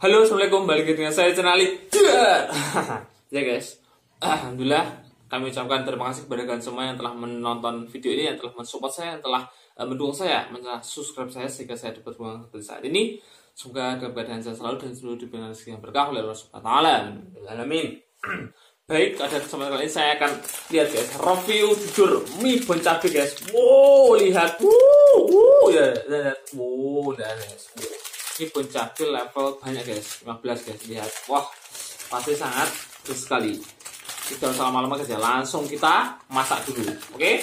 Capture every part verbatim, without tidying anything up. Halo, assalamualaikum, balik dengan saya Alig Dahar. Ya guys, alhamdulillah kami ucapkan terima kasih kepada kalian semua yang telah menonton video ini, yang telah mensupport saya, yang telah uh, mendukung saya, telah subscribe saya sehingga saya dapat ruang seperti saat ini. Semoga keberadaan saya selalu dan selalu diberikan rezeki yang berkah oleh Allah Subhanahu Wa Taala. Alamin. Baik, pada kesempatan kali ini saya akan lihat guys review jujur mie Bon Cabe guys. Wow, lihat, wow, wow, ya, lihat, wow, dan guys. Ini Bon Cabe level banyak guys, lima belas guys, lihat, wah pasti sangat terus sekali. Tidak usah lama-lama guys ya, langsung kita masak dulu, oke? Okay?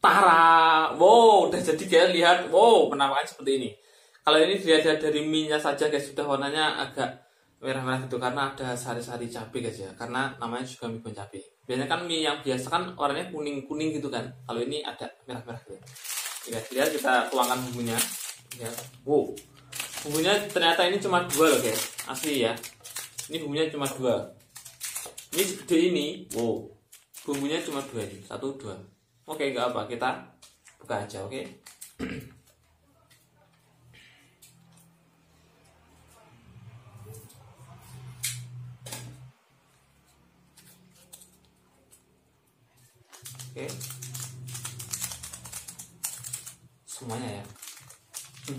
Tara, wow, udah jadi guys, lihat, wow, penampakan seperti ini. Kalau ini dilihat dari minyak saja guys, sudah warnanya agak merah-merah gitu karena ada sari-sari cabai guys ya, karena namanya juga mie Bon Cabe. Biasanya kan mie yang biasa kan warnanya kuning-kuning gitu kan, kalau ini ada merah-merah gitu. Lihat, lihat kita tuangkan bumbunya. Ya. Wow, bumbunya ternyata ini cuma dua loh guys, asli ya. Ini bumbunya cuma dua. Ini segede ini, wow, bumbunya cuma dua ini, satu dua. Oke, nggak apa, kita buka aja, oke. Oke, semuanya ya. Hmm.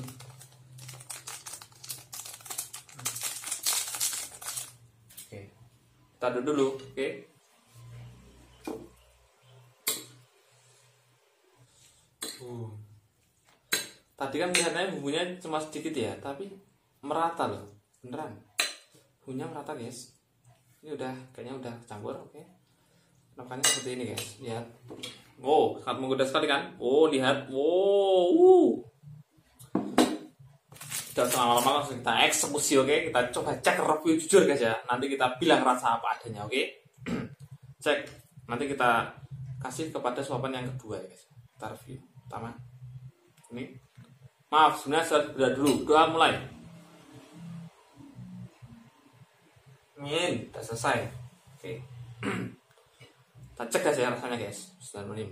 Taruh dulu, oke? Okay? Uh. Tadi kan kelihatannya bumbunya cuma sedikit ya, tapi merata loh, beneran. Bumbunya merata guys. Ini udah, kayaknya udah campur, oke? Okay? Nampaknya seperti ini guys, lihat. Oh, sangat menggoda sekali kan? Oh, lihat, wow. Uh. Tidak usah lama-lama, langsung kita eksekusi, oke? Okay? Kita coba cek review jujur guys ya. Nanti kita bilang rasa apa adanya, oke? Okay? Cek. Nanti kita kasih kepada suapan yang kedua ya guys. Kita review pertama. Ini. Maaf, sebenarnya saya sudah dulu. Doa mulai. Min, sudah selesai. Oke. Okay. Kita cek guys ya rasanya guys. Sudah menim.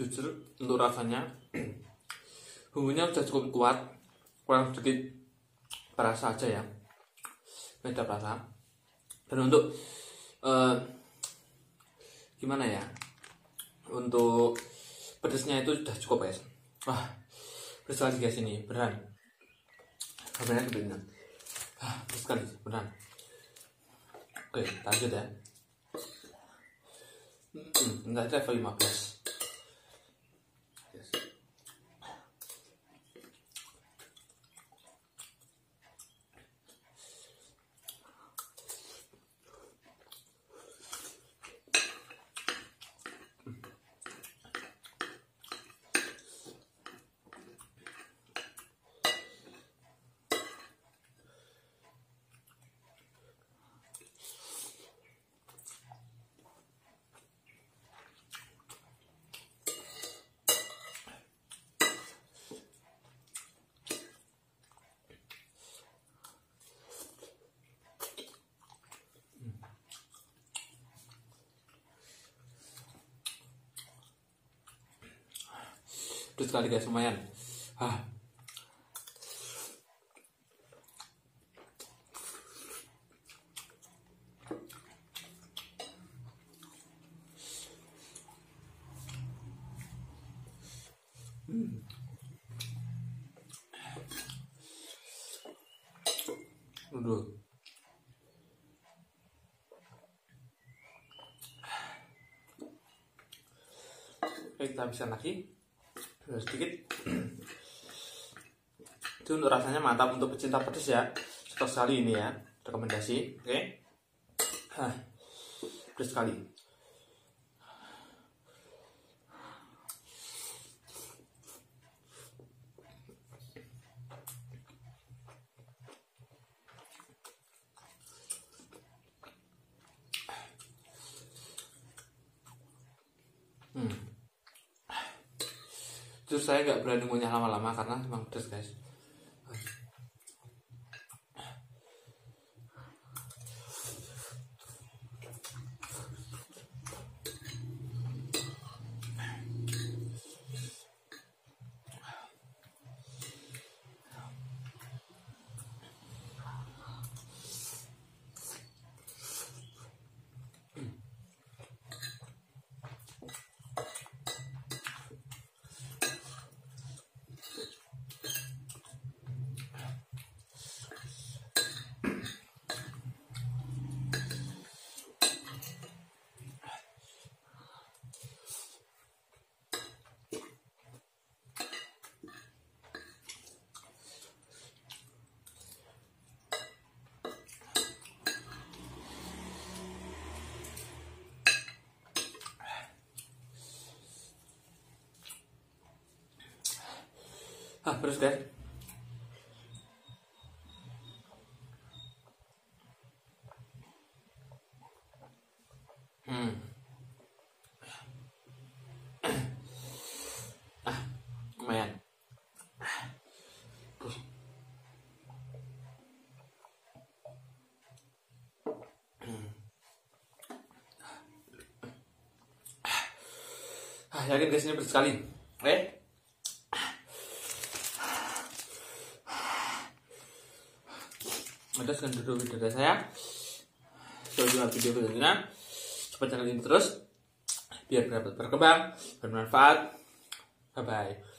Jujur untuk rasanya bumbunya sudah cukup kuat, kurang sedikit perasa aja ya, beda perasa. Dan untuk eh, gimana ya, untuk pedasnya itu sudah cukup guys. Wah, pedas lagi guys ini, beneran sebenarnya kebenaran. Ah, pedas sekali beneran. Oke, lanjut ya. Hmm, nanti level lima belas. Terus kali guys, lumayan. Ah. Hmm. Aduh. Oke, kita habisin lagi sedikit. Itu untuk rasanya mantap untuk pecinta pedas ya, cocok sekali ini ya, rekomendasi, oke? Hah, pedas sekali. hmm. Terus saya nggak berani ngunyah lama-lama karena memang pedas, guys. Ah, terus guys. Hmm. Ah, lumayan. Terus. Ah, yakin guys ini pedas sekali. Eh? Teruskan dulu video saya. Selanjutnya video berikutnya. Cepat channel ini terus biar dapat berkembang, bermanfaat. Bye bye.